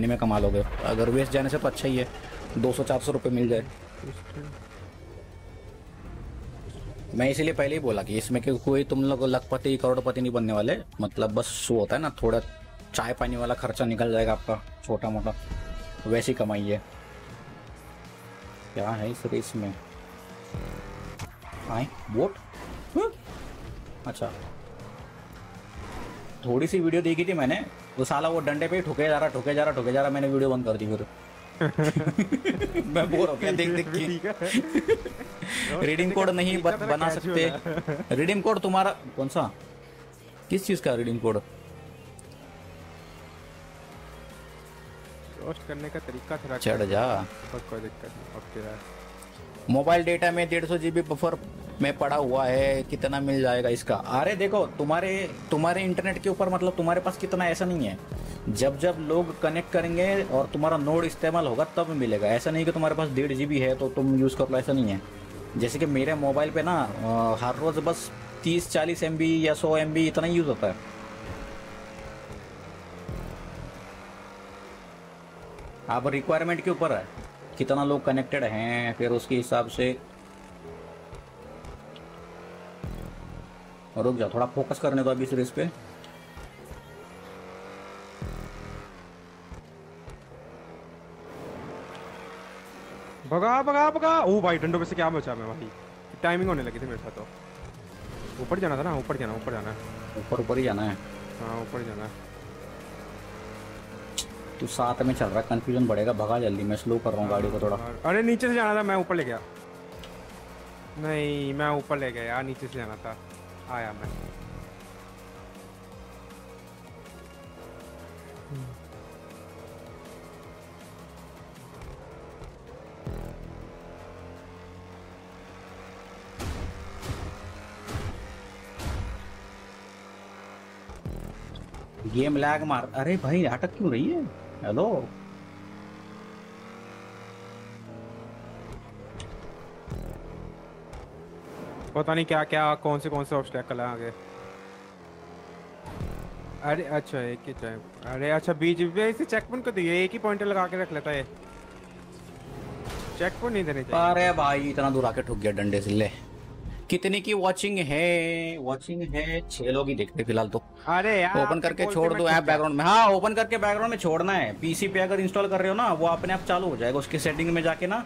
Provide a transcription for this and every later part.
महीने में कमा लोगे। अगर वेस्ट जाने से तो अच्छा ही है, 200-400 रुपये मिल जाए। मैं इसीलिए पहले ही बोला कि इसमें कि कोई तुम लोग लखपति करोड़पति नहीं बनने वाले, मतलब बस वो होता है ना, थोड़ा चाय पानी वाला खर्चा निकल जाएगा आपका, छोटा मोटा वैसी कमाई है। क्या है इस रेस में? आए वोट। अच्छा, थोड़ी सी वीडियो देखी थी मैंने, वो साला वो डंडे पे ही ठुके जा रहा, मैंने वीडियो बंद कर दी फिर। मैं बोर हो गया देख देख के। रिडीम कोड नहीं बना सकते। रिडीम कोड तुम्हारा कौन सा, किस चीज का रिडीम कोड? पोस्ट करने का तरीका थोड़ा चढ़ जा, कोई दिक्कत नहीं। ओके यार, मोबाइल डेटा में 150 GB बफर में पड़ा हुआ है, कितना मिल जाएगा इसका? अरे देखो, तुम्हारे इंटरनेट के ऊपर, मतलब तुम्हारे पास कितना, ऐसा नहीं है। जब लोग कनेक्ट करेंगे और तुम्हारा नोड इस्तेमाल होगा तब मिलेगा। ऐसा नहीं कि तुम्हारे पास 1.5 GB है तो तुम यूज़ कर लो, ऐसा नहीं है। जैसे कि मेरे मोबाइल पे ना हर रोज़ बस 30-40 MB या 100 MB इतना यूज़ होता है। अब रिक्वायरमेंट के ऊपर है कितना लोग कनेक्टेड हैं, फिर उसके हिसाब से। रुक जाओ थोड़ा, फोकस करने दो अभी इस रेस पे। भगा भगा भगा। ओ भाई डंडों पे से क्या बचा मैं भाई, टाइमिंग होने लगी थी मेरे साथ। तो ऊपर जाना था ना, ऊपर ही जाना है। हाँ ऊपर जाना है। तू साथ में चल रहा है, कंफ्यूजन बढ़ेगा। भगा जल्दी, मैं स्लो कर रहा हूँ गाड़ी को थोड़ा। अरे नीचे से जाना था, मैं ऊपर ले गया। नहीं मैं ऊपर ले गया यार, नीचे से जाना था, आया मैं। गेम लैग मार। अरे भाई अटक क्यों रही है? हेलो, पता नहीं क्या क्या, कौन से ऑब्स्टेकल आ गए। अरे अच्छा एक ही टाइम। अरे अच्छा बीच में से चेकपॉइंट को दिए, एक ही पॉइंट लगा के रख लेता है, चेकपॉइंट नहीं देने चाहिए। अरे भाई इतना दूर आके ठुक गया डंडे से। ले कितने की वॉचिंग है? 6 लोग ही देखते फिलहाल तो। अरे यार ओपन करके छोड़ दो ऐप बैकग्राउंड में। हाँ ओपन करके बैकग्राउंड में छोड़ना है। पीसी पे अगर इंस्टॉल कर रहे हो ना, वो अपने आप चालू हो जाएगा। उसके सेटिंग में जाके ना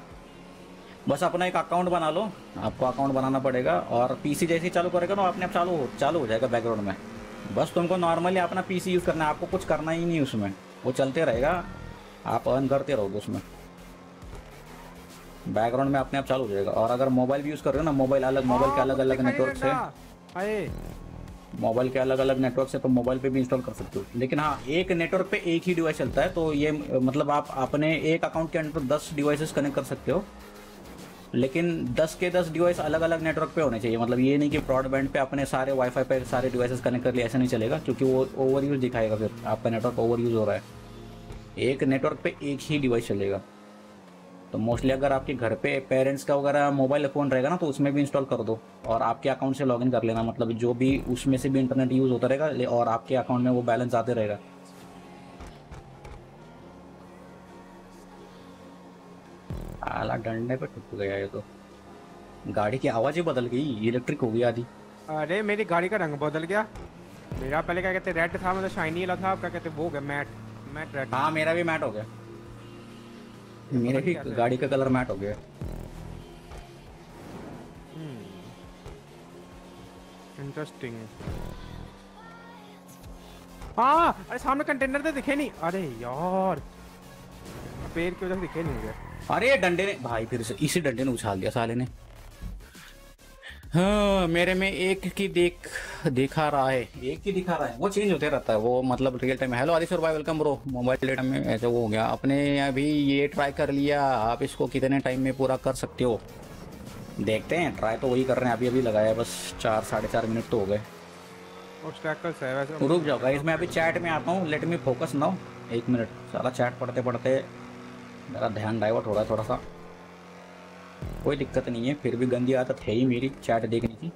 बस अपना एक अकाउंट बना लो, आपको अकाउंट बनाना पड़ेगा। और पीसी जैसे ही चालू करेगा ना, अपने आप चालू हो जाएगा बैकग्राउंड में। बस तुमको नॉर्मली अपना पीसी यूज़ करना है, आपको कुछ करना ही नहीं उसमें, वो चलते रहेगा, आप अर्न करते रहोगे उसमें। बैकग्राउंड में अपने आप चालू हो जाएगा। और अगर मोबाइल भी यूज़ कर रहे हो ना, मोबाइल के अलग अलग नेटवर्क से तो मोबाइल पे भी इंस्टॉल कर सकते हो। लेकिन हाँ, एक नेटवर्क पे एक ही डिवाइस चलता है, तो ये मतलब आप अपने एक अकाउंट के अंदर 10 डिवाइसेस कनेक्ट कर सकते हो। लेकिन 10 के 10 डिवाइस अलग अलग नेटवर्क पे होने चाहिए। मतलब ये नहीं कि ब्रॉडबैंड पे अपने सारे वाईफाई पे सारे डिवाइसेस कनेक्ट कर लिए, ऐसा नहीं चलेगा, क्योंकि वो ओवर यूज़ दिखाएगा फिर, आपका नेटवर्क ओवर यूज़ हो रहा है। एक नेटवर्क पे एक ही डिवाइस चलेगा। तो मोस्टली अगर आपके घर पे पेरेंट्स का वगैरह मोबाइल फ़ोन रहेगा ना, तो उसमें भी इंस्टॉल कर दो और आपके अकाउंट से लॉगिन कर लेना। मतलब जो भी उसमें से भी इंटरनेट यूज़ होता रहेगा और आपके अकाउंट में वो बैलेंस आते रहेगा। आला डंडे पे टूट गया ये तो। गाड़ी की आवाज़ ही बदल गई, इलेक्ट्रिक हो गई आधी। अरे मेरी गाड़ी का रंग बदल गया। मेरा पहले क्या कहते रेड था, मतलब शाइनी वाला था, अब क्या कहते वो हो गया मैट रेड। हाँ मेरा भी मैट हो गया, मेरे भी गाड़ी का कलर मैट हो गया। इंटरेस्टिंग। हाँ अरे सामने कंटेनर तो दिखे नहीं। अरे यार पेड़ की वजह से दिखे नहीं मुझे। अरे डंडे ने भाई फिर से इसी डंडे ने उछाल दिया साले ने। हाँ मेरे में एक की दिखा रहा है, वो चेंज होते रहता है वो, मतलब रियल टाइम। हेलो आदिश्वर भाई वेलकम ब्रो। मोबाइल डेटा में ऐसा वो हो गया। अपने अभी ये ट्राई कर लिया, आप इसको कितने टाइम में पूरा कर सकते हो? देखते हैं, ट्राई तो वही कर रहे हैं। अभी लगाया बस 4-4.5 मिनट तो हो गए। रुक जाओ गाइस, मैं अभी चैट में आता हूँ। Let me focus now. 1 minute, सारा चैट पढ़ते पढ़ते मेरा ध्यान डाइवर्ट हो रहा है थोड़ा सा। कोई दिक्कत नहीं है, फिर भी गंदी आदत है ही मेरी चैट देखने की।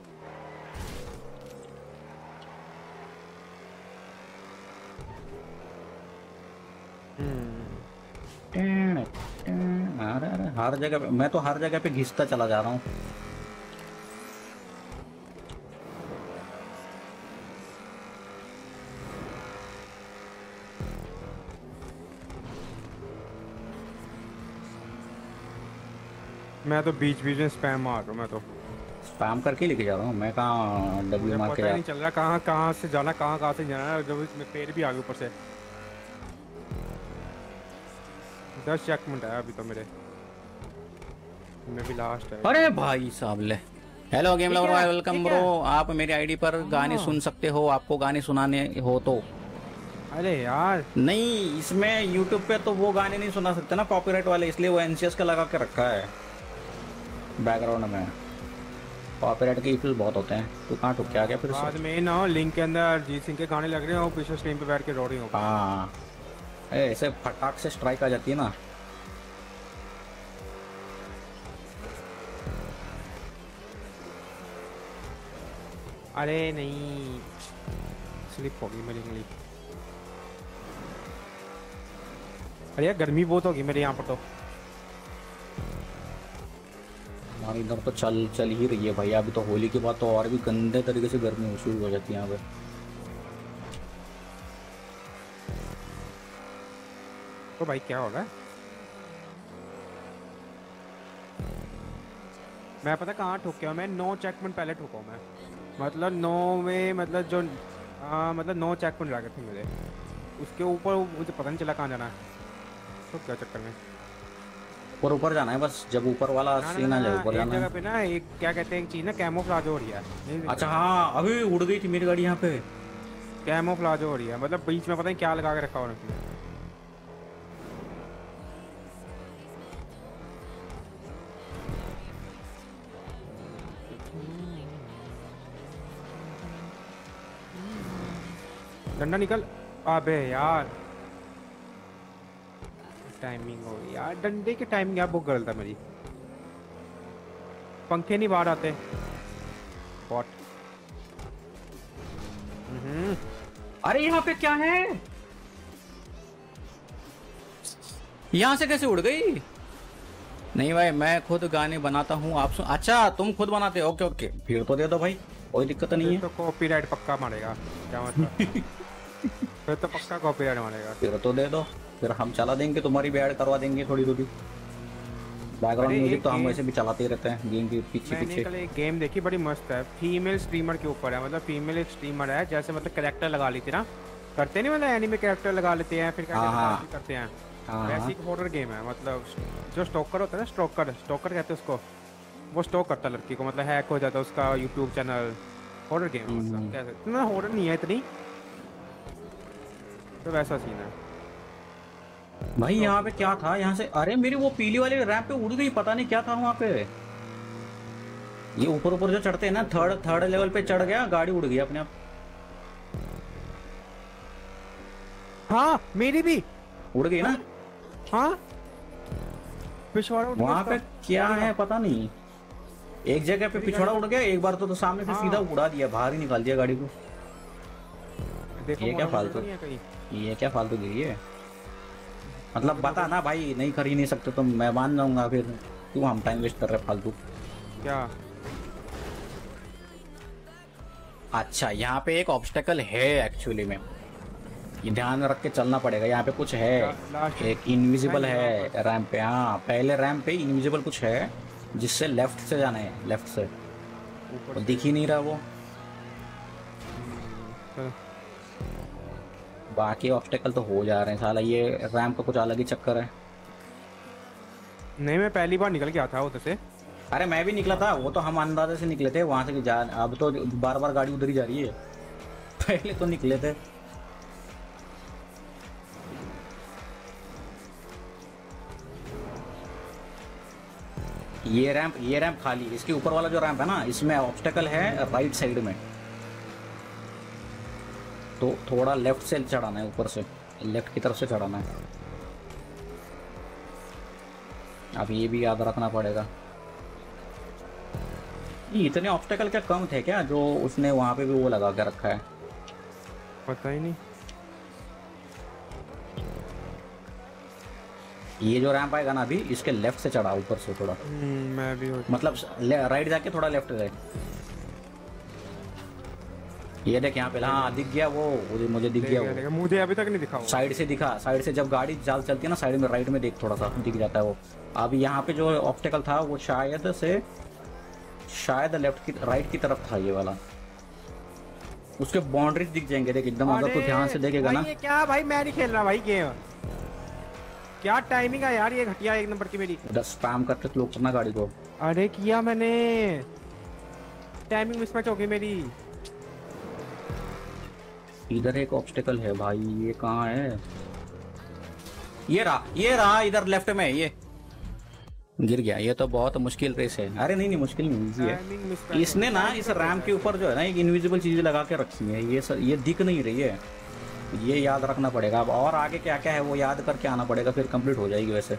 अरे अरे हर जगह पे, मैं तो हर जगह पे घिसता चला जा रहा हूँ। मैं तो बीच बीच में स्पैम मार रहा हूँ, मैं तो स्पैम करके लेके जा रहा हूँ। मैं कहाँ डब्ल्यू मार के नहीं चल रहा, कहाँ कहाँ से जाना, कहाँ कहाँ से जाना। जब इसमें पेड़ भी आगे ऊपर से 10 सेकंड आया अभी तो मेरे, मैं भी लास्ट है। अरे भाई साहब ले। Hello game lover, welcome bro. आप मेरी आईडी पर गाने सुन सकते हो, आपको गाने सुनाने हो तो। अरे यार नहीं, इसमें यूट्यूब पे तो वो गाने नहीं सुना सकते ना, कॉपीराइट वाले, इसलिए वो एनसीएस का लगा के रखा है बैकग्राउंड में। कॉपीराइट के इश्यूज बहुत होते हैं। तू कहाँ टुक के आ गया फिर बाद में ना? लिंक के अंदर अरिजीत सिंह के गाने लग रहे हो, पीछे स्ट्रीम पे बैठ के रो रही हो। हाँ ऐसे फटाक से स्ट्राइक आ जाती है ना। अरे नहीं, स्लिप हो गई मेरी उंगली। अरे यार गर्मी बहुत होगी मेरे यहाँ पर तो। हमारे इधर तो चल ही रही है भाई। अभी तो होली के बाद तो और भी गंदे तरीके से गर्मी शुरू हो जाती है यहाँ पे। तो भाई क्या हो रहा है? मैं पता कहाँ ठोक गया, मैं 9 चेकपॉइंट पहले ठोका मैं, मतलब 9 में, मतलब जो मतलब 9 चेकपॉइंट लगे थे मेरे, उसके ऊपर मुझे पता नहीं चला कहाँ जाना है। तो क्या चक्कर में और ऊपर जाना है बस, जब ऊपर वाला सीन आ जाए ऊपर जाना है। जगह पे ना एक क्या कहते हैं चीज ना, कैमोफ्लाज हो रही है। अच्छा हाँ, अभी उड़ गई थी मेरी गाड़ी यहाँ पे। कैमोफ्लाज हो रही है मतलब बीच में पता नहीं क्या लगा के रखा उन्होंने। डंडा निकल, अबे यार टाइमिंग हो यार, डंडे की टाइमिंग यार बहुत गलत है मेरी। पंखे नहीं बाहर आते पॉट। अरे यहाँ पे क्या है? यहाँ से कैसे उड़ गई? नहीं भाई मैं खुद गाने बनाता हूँ, आप सुन। अच्छा तुम खुद बनाते हो, ओके ओके, फिर तो दे दो भाई, कोई दिक्कत नहीं है। तो कॉपीराइट पक्का मारेगा क्या मतलब? फिर तो पक्का कॉपीराइट मारेगा। फिर तो दे दो, फिर हम चला देंगे, तुम्हारी भी ऐड करवा देंगे थोड़ी थोड़ी बैकग्राउंड म्यूजिक। तो हम वैसे भी चलाते ही रहते हैं गेम के पीछे पीछे। मैंने कल एक गेम देखी बड़ी मस्त है, फीमेल स्ट्रीमर के ऊपर है, मतलब फीमेल एक स्ट्रीमर है जैसे, मतलब कैरेक्टर लगा लेती ना, करते नहीं मतलब एनिमे कैरेक्टर लगा लेते हैं, फिर करते हैं वैसे। एक हॉरर गेम है, मतलब जो स्टॉकर होता है ना, स्टॉकर कहते हैं उसको, वो स्टॉक करता लड़की को, मतलब हैक हो जाता उसका यूट्यूब चैनल। हॉरर गेम मतलब कैसे, इतना हॉरर नहीं है इतनी, तो वैसा सीन है भाई। यहाँ पे क्या था यहाँ से? अरे मेरी वो पीली वाली रैंप पे उड़ गई, पता नहीं क्या था वहाँ पे। ये ऊपर ऊपर जो चढ़ते हैं ना, थर्ड लेवल पे चढ़ गया, गाड़ी उड़ गई अपने आप। हाँ मेरी भी उड़ गई ना। हाँ वहाँ पे क्या है पता नहीं, एक जगह पे पिछवाड़ा उड़ गया एक बार तो सामने से सीधा उड़ा दिया, बाहर ही निकाल दिया गाड़ी को। देखो ये क्या फालतू, ये क्या फालतू गिरी है। मतलब बता ना भाई, नहीं कर ही नहीं सकते तो मैं मान जाऊंगा, फिर क्यों हम टाइम वेस्ट कर रहे फालतू क्या। अच्छा यहाँ पे एक ऑब्स्टेकल है एक्चुअली में, ये ध्यान रख के चलना पड़ेगा। यहाँ पे कुछ है, एक इनविजिबल है रैंप पे। हाँ पहले रैंप पे इनविजिबल कुछ है जिससे लेफ्ट से जाना है, लेफ्ट से तो दिख ही नहीं रहा वो। बाकी ऑब्स्टेकल तो हो जा रहे हैं साला, ये रैंप का कुछ अलग ही चक्कर है। नहीं मैं पहली बार निकल गया था उधर से। अरे मैं भी निकला था, वो तो हम अंदाजे से निकले थे वहाँ से जा, अब तो बार बार गाड़ी उधर ही जा रही है, पहले तो निकले थे। ये रैंप खाली, इसके ऊपर वाला जो रैंप है ना, इसमें ऑब्स्टेकल है राइट साइड में, तो थोड़ा लेफ्ट से चढ़ाना है, ऊपर से लेफ्ट की तरफ से चढ़ाना है। अब ये भी याद रखना पड़ेगा। ये इतने ऑब्स्टेकल क्या कम थे क्या जो उसने वहाँ पे भी वो लगा के रखा है? पता ही नहीं। ये जो रैंप आएगा ना अभी, इसके लेफ्ट से चढ़ा ऊपर से थोड़ा, मैं भी मतलब राइट जाके थोड़ा लेफ्ट गए। ये देख यहाँ पे, हाँ दिख गया वो मुझे दिख गया, मुझे अभी तक नहीं दिखा। साइड से दिखा, साइड से जब गाड़ी जाल चलती है ना साइड में, राइट में देख थोड़ा सा दिख जाता है वो। अभी यहाँ पे जो ऑब्स्टेकल था वो शायद से लेफ्ट की राइट की तरफ था ये वाला, उसके बाउंड्रीज दिख जाएंगे। देख एकदम अगर तो ध्यान से देखेगा ना। क्या भाई मैं नहीं खेल रहा भाई गेम, क्या टाइमिंग है यार ये घटिया एक नंबर की मेरी। 10 स्पैम करके क्लोक करना गाड़ी को। अरे किया मैंने, टाइमिंग मिसमैच हो गई मेरी। इधर एक ऑब्स्टेकल है भाई, ये कहाँ है? ये रहा, ये रहा इधर लेफ्ट में। ये गिर गया, ये तो बहुत मुश्किल रेस है। अरे नहीं नहीं मुश्किल नहीं, इजी है। इसने ना इस रैम के ऊपर जो है ना एक इनविजिबल चीज़ लगा के रखी है, ये सर ये दिख नहीं रही है, ये याद रखना पड़ेगा। अब और आगे क्या क्या है वो याद करके आना पड़ेगा, फिर कंप्लीट हो जाएगी। वैसे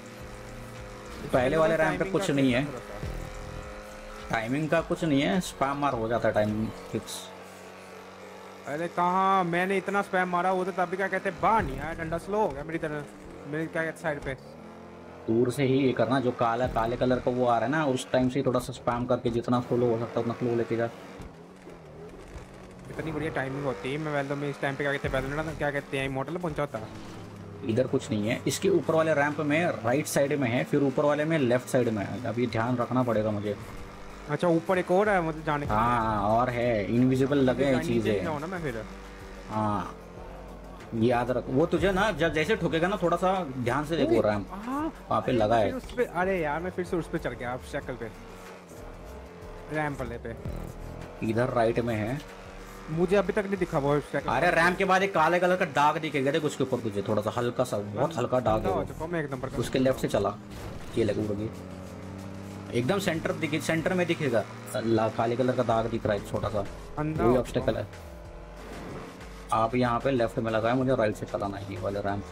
पहले वाले रैम पे कुछ नहीं है, टाइमिंग का कुछ नहीं है, स्पैम मार हो जाता है टाइमिंग फिक्स। अरे कहाँ मैंने इतना स्पैम मारा वो तो तभी क्या कहते बान यार डंडा स्लो हो गया मेरी तरह, मेरी क्या कहते साइड पे। दूर से ही ये करना, जो काला काले कलर का वो आ रहा है ना, उस टाइम से थोड़ा सा स्पैम करके जितना स्लो हो सकता है उतना स्लो लेके जा। इतनी बढ़िया टाइमिंग होती है। मैं वैल्यू में इस टाइम पे क्या कहते हैं बैलून क्या कहते हैं मॉडल पहुंचा होता है। इधर कुछ नहीं है, इसके ऊपर वाले रैंप में राइट साइड में है, फिर ऊपर वाले में लेफ्ट साइड में है। अब ये ध्यान रखना पड़ेगा मुझे। अच्छा ऊपर एक और है मतलब जाने का। हाँ और है, इनविजिबल लगे चीज़ है ना मैं फिर। हाँ याद रख, वो तुझे ना जब जैसे ठोकेगा ना थोड़ा सा ध्यान से देखो रैम वहाँ पे लगा है। अरे यार मैं फिर से उस पे चढ़ गया, आप शक्ल पे रैम्प वाले पे। इधर राइट में है, मुझे अभी तक नहीं दिखा वो। अरे रैम के बाद एक काले कलर का दाग दिखेगा, देख उसके ऊपर तुझे थोड़ा सा हल्का सा, बहुत हल्का दाग है। उसके लेफ्ट से चला, ये लगेगी एकदम सेंटर दिखे, सेंटर में दिखेगा काले कलर का दाग दिख रहा है छोटा सा, वही ऑब्स्टेकल है। आप यहाँ पे लेफ्ट में लगाए, मुझे राइट से चलाना है ये वाले रैंप।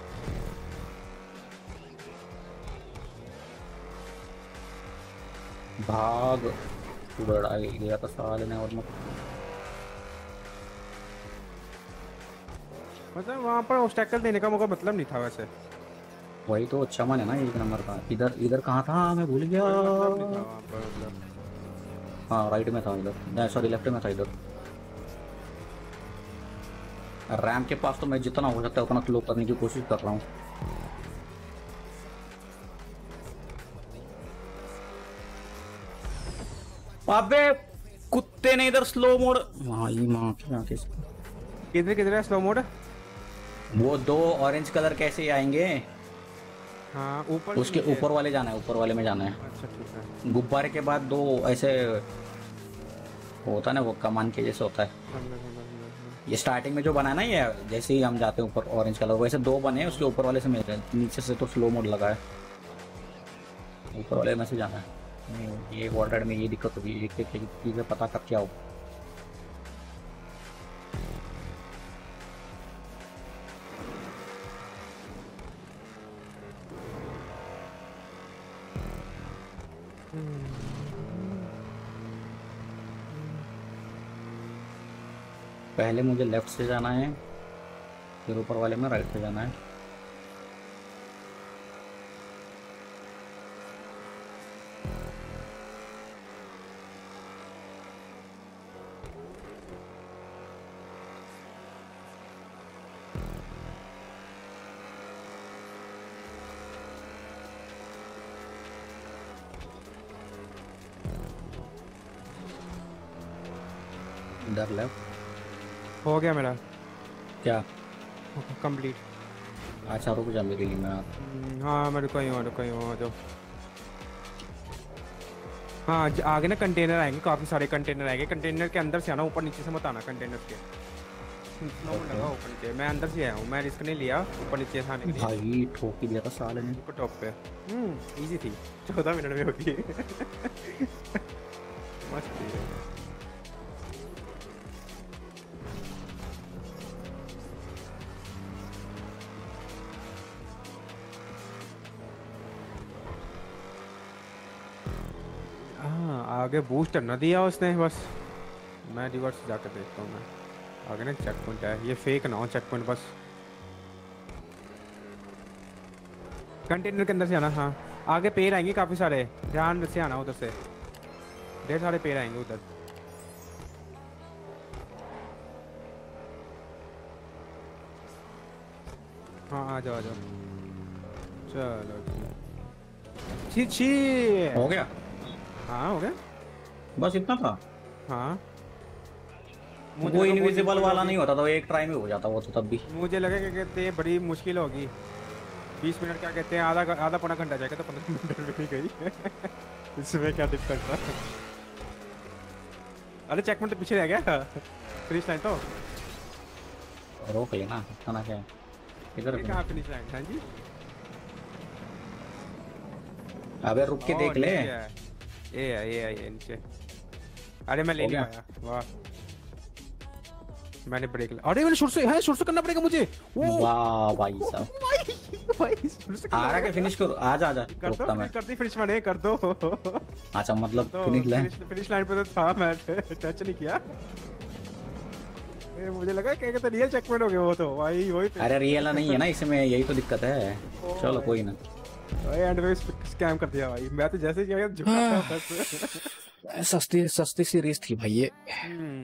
भाग बड़ा गया था साले ने, और मतलब वहाँ पर ऑब्स्टेकल देने का मौका मतलब नहीं था वैसे। वही तो अच्छा मन है ना एक नंबर का। इधर इधर कहाँ था मैं भूल गया। हाँ राइट में था, इधर नहीं सॉरी लेफ्ट में था। इधर रैम के पास तो मैं जितना हो सकता है उतना क्लोक करने की कोशिश कर रहा हूँ। अबे कुत्ते ने इधर स्लो मोड, भाई माँ किधर किधर है स्लो मोड? वो दो ऑरेंज कलर कैसे आएंगे? हाँ ऊपर, उसके ऊपर वाले जाना है, ऊपर वाले में जाना है। अच्छा ठीक है। गुब्बारे के बाद दो ऐसे होता है ना, वो कमान के जैसे होता है। ये स्टार्टिंग में जो बना ना, ये जैसे ही हम जाते हैं ऊपर ऑरेंज कलर, वैसे दो बने उसके ऊपर वाले से मिल रहे हैं। नीचे से तो स्लो मोड लगा है, ऊपर वाले में से जाना है। ये वॉल्टेड में ये दिक्कत होगी, एक चीज़ें पता कर क्या हो। पहले मुझे लेफ्ट से जाना है, फिर ऊपर वाले में राइट से जाना है। इधर लेफ्ट हो गया मेरा क्या कंप्लीट? अच्छा रुक जा मेरे लिए मैं। हाँ मैं रुका ही हूँ जो। हाँ आगे ना कंटेनर आएंगे, काफ़ी सारे कंटेनर आएंगे। कंटेनर के अंदर से आना, ऊपर नीचे से मत आना। कंटेनर के लगा ऊपर नीचे, मैं अंदर से आया हूँ, मैं रिस्क नहीं लिया ऊपर नीचे से आने। भाई ठोकी दिया था साले ने टॉप पे। ईजी थी, 14 मिनट में होती है। मस्त। आगे बूस्टर ना दिया उसने, बस मैं रिवर्स जाकर देखता हूँ। मैं आगे ना चेक पॉइंट है, ये फेक ना हो चेक पॉइंट बस। कंटेनर के अंदर से आना। हाँ आगे पेड़ आएंगे काफ़ी सारे, ध्यान से आना, उधर से ढेर सारे पेड़ आएंगे उधर। हाँ आ जाओ आ जाओ, चलो छी छी हो गया। हाँ हो गया, बस इतना था। हाँ वो इनविजिबल वाला नहीं होता तो एक ट्राई में हो जाता वो तो, तब भी मुझे लगा कि कहते हैं बड़ी मुश्किल होगी 20 मिनट क्या कहते हैं, आधा पौना घंटा जाएगा तो 15 मिनट में ही गई। इसमें क्या दिक्कत था? अरे चेकमेंट तो पीछे रह गया, फिनिश लाइन तो रोक लेना। खाना क्या इधर कहाँ फिनिश लाइन? हाँ जी अबे रुक के देख ले। ये नीचे। अरे मैं ले नहीं आया, वाह मैंने ब्रेक लिया। अरे मैंने शुरू से है, शुरू से करना पड़ेगा मुझे। वाह भाई साहब भाई शुरू से आ रहा के फिनिश करो। आ जा कर दो, मैं कर दी फिनिश, मैंने कर दो। अच्छा मतलब तो फिनिश लाइन पे तो था, मैं टच नहीं किया। मुझे लगा क्या कहते रियल चेकमेंट हो गया वो तो भाई वही। अरे रियल नहीं है ना इसमें, यही तो दिक्कत है। चलो कोई ना भाई, एंड में स्कैम कर दिया भाई। मैं तो जैसे ही गया झुका था बस। सस्ती सीरीज थी भाई ये।